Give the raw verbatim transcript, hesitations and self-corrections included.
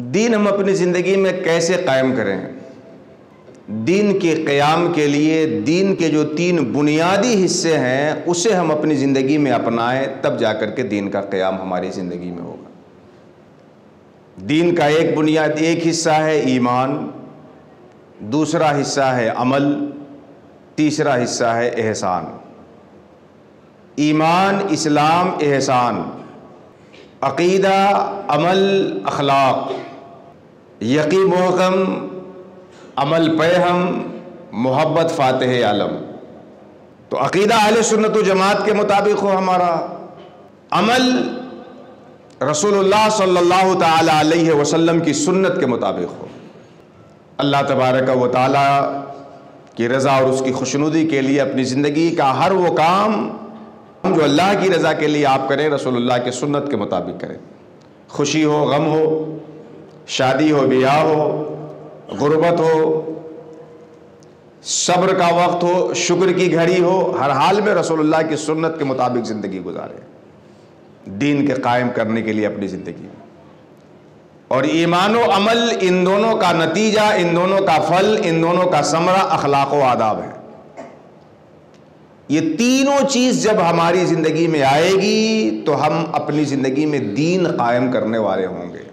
दीन हम अपनी ज़िंदगी में कैसे कायम करें, दीन के क़याम के लिए दीन के जो तीन बुनियादी हिस्से हैं उसे हम अपनी ज़िंदगी में अपनाएं, तब जाकर के दीन का क़याम हमारी ज़िंदगी में होगा। दीन का एक बुनियाद एक हिस्सा है ईमान, दूसरा हिस्सा है अमल, तीसरा हिस्सा है एहसान। ईमान, इस्लाम, एहसान, अक़ीदा, अमल, अखलाक, यकी मोहकम, अमल पैहम, मोहब्बत फ़ातिह आलम। तो अक़ीदा अहले सुन्नत व जमात के मुताबिक हो हमारा, अमल रसूलुल्लाह सल्लल्लाहु तआला अलैहि वसल्लम की सुन्नत के मुताबिक हो, अल्लाह तबारक व तआला की रज़ा और उसकी खुशनुदी के लिए अपनी ज़िंदगी का हर वो काम जो अल्लाह की रज़ा के लिए आप करें रसूलुल्लाह के सुन्नत के मुताबिक करें। खुशी हो, गम हो, शादी हो, ब्याह हो, गुर्बत हो, सब्र का वक्त हो, शुक्र की घड़ी हो, हर हाल में रसूलुल्लाह की सुन्नत के मुताबिक ज़िंदगी गुजारें दीन के कायम करने के लिए अपनी ज़िंदगी। और ईमान और अमल, इन दोनों का नतीजा, इन दोनों का फल, इन दोनों का समरा अखलाक व आदाब है। ये तीनों चीज़ जब हमारी ज़िंदगी में आएगी तो हम अपनी ज़िंदगी में दीन कायम करने वाले होंगे।